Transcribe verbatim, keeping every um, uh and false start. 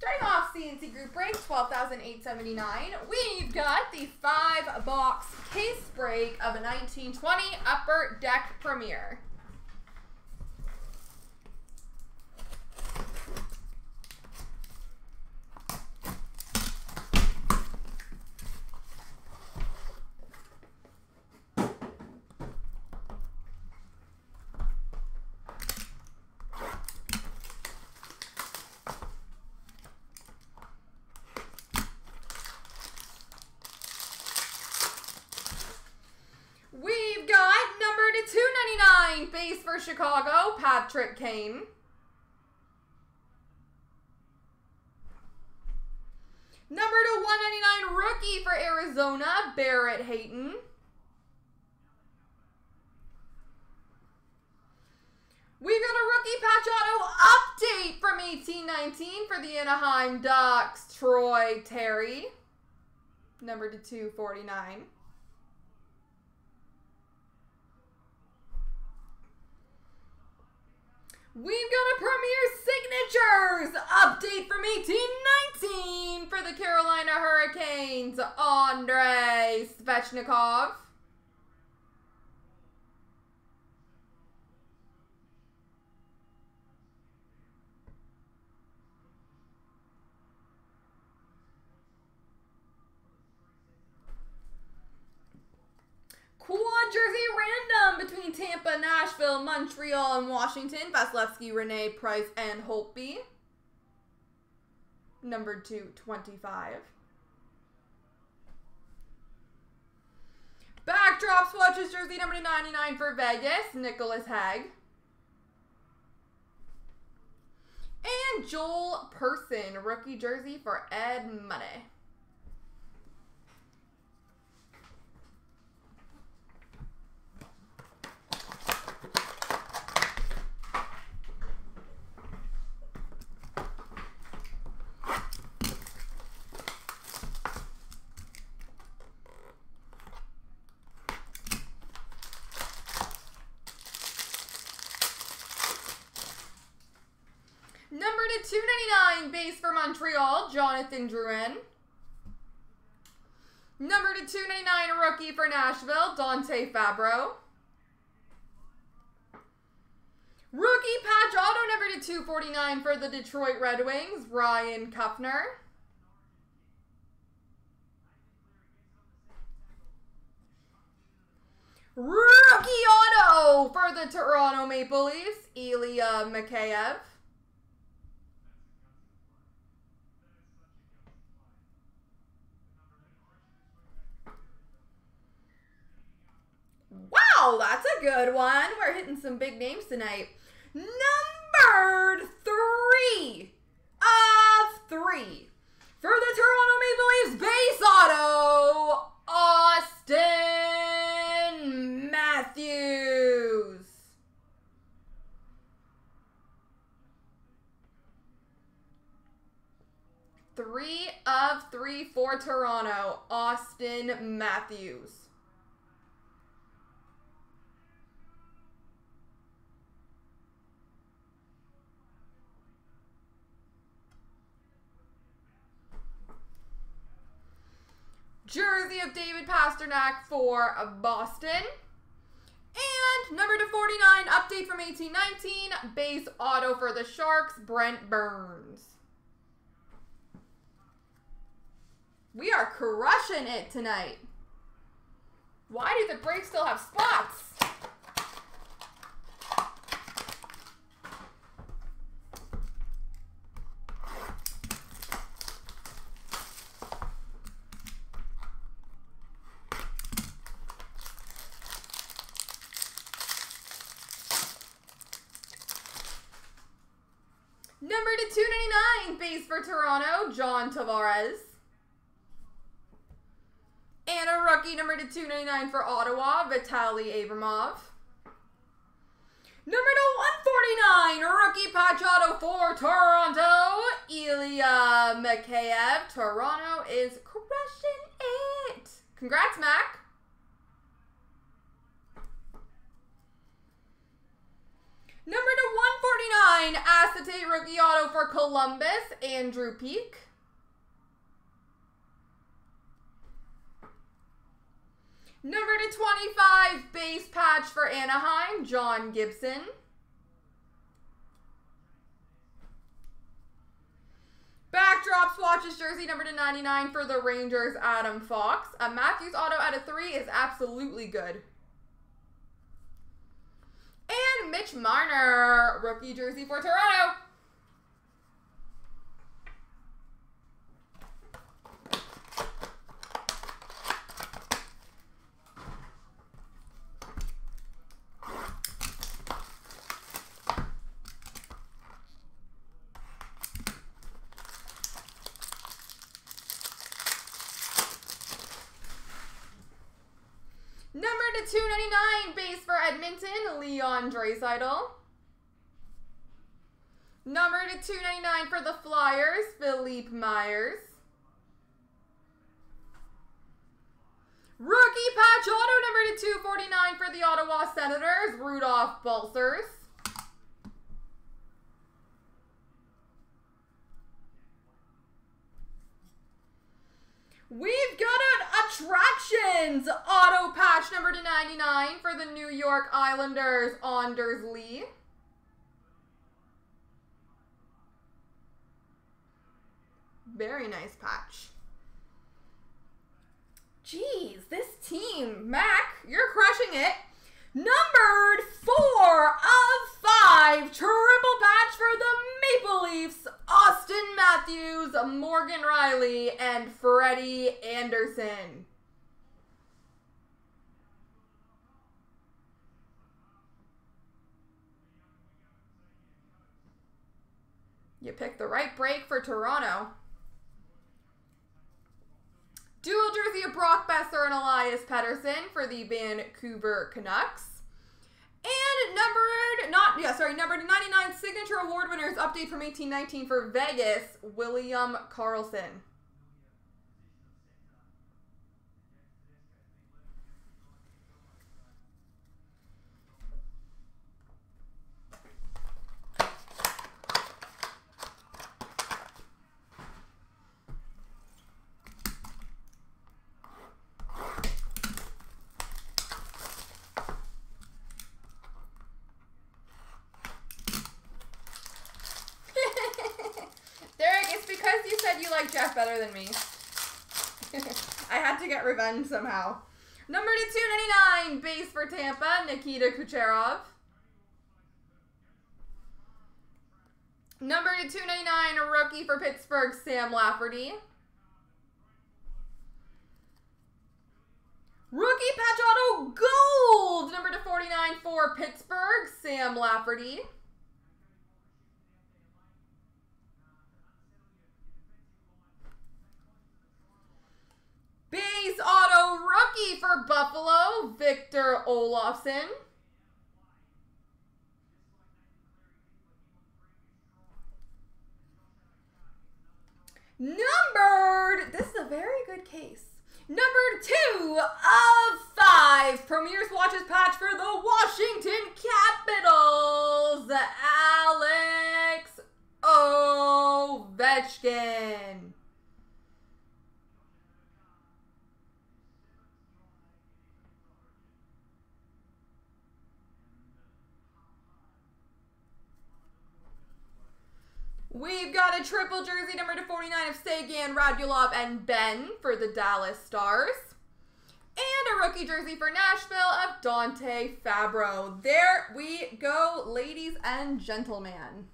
Starting off C N C Group Break, twelve thousand eight hundred seventy-nine. We've got the five-box case break of a nineteen twenty Upper Deck Premier. Base for Chicago, Patrick Kane. Number to one ninety-nine rookie for Arizona, Barrett Hayton. We've got a rookie patch auto update from eighteen nineteen for the Anaheim Ducks, Troy Terry. Number to two forty-nine. We've got a Premier Signatures update from eighteen nineteen for the Carolina Hurricanes, Andrei Svechnikov. Quad jersey random between Tampa, Nashville, Montreal, and Washington. Vasilevsky, Renee, Price, and Holtby. Number two twenty-five. Backdrop swatches jersey number two ninety-nine for Vegas, Nicholas Haag. And Joel Person, rookie jersey for Edmonton. two ninety-nine base for Montreal, Jonathan Drouin. Number to two ninety-nine rookie for Nashville, Dante Fabbro. Rookie patch auto number to two forty-nine for the Detroit Red Wings, Ryan Coughner. Rookie auto for the Toronto Maple Leafs, Ilya Mikheyev. Wow, that's a good one. We're hitting some big names tonight. Numbered three of three for the Toronto Maple Leafs base auto, Auston Matthews. Three of three for Toronto, Auston Matthews. Jersey of David Pasternak for Boston. And number to forty-nine, update from eighteen nineteen, base auto for the Sharks, Brent Burns. We are crushing it tonight. Why do the breaks still have spots? Number to two ninety-nine, base for Toronto, John Tavares. And a rookie number to two ninety-nine for Ottawa, Vitali Abramov. Number to one forty-nine, rookie patch auto for Toronto, Ilya Mikheyev. Toronto is crushing it. Congrats, Mac. Number to one forty-nine, acetate rookie auto for Columbus, Andrew Peake. Number to twenty-five, base patch for Anaheim, John Gibson. Backdrop swatches jersey number to ninety-nine for the Rangers, Adam Fox. A Matthews auto out of three is absolutely good. And Mitch Marner, rookie jersey for Toronto. two ninety-nine base for Edmonton, Leon Draisaitl. Number to two ninety-nine for the Flyers, Philippe Myers. Rookie patch auto number to two forty-nine for the Ottawa Senators, Rudolph Balzers. We've got an Attractions auto patch number to ninety-nine for the New York Islanders, Anders Lee. Very nice patch. Jeez, this team, Mac, you're crushing it. Numbered four of five, triple patch for the Maple Leafs, Auston Matthews, Morgan Rielly, and Freddie Anderson. You picked the right break for Toronto. Dual jersey of Brock Besser and Elias Pettersson for the Vancouver Canucks. And numbered, not, yeah, sorry, numbered ninety-nine signature award winners update from eighteen nineteen for Vegas, William Karlsson. Better than me. I had to get revenge somehow. Number to two ninety-nine, base for Tampa, Nikita Kucherov. Number to two ninety-nine, a rookie for Pittsburgh, Sam Lafferty. Rookie patch auto gold, number to forty-nine for Pittsburgh, Sam Lafferty. Base auto rookie for Buffalo, Victor Olofsson. Numbered, this is a very good case. Numbered two of five, Premier Swatches patch for the Washington Capitals, Alex Ovechkin. We've got a triple jersey number to forty-nine of Sagan, Radulov, and Ben for the Dallas Stars. And a rookie jersey for Nashville of Dante Fabbro. There we go, ladies and gentlemen.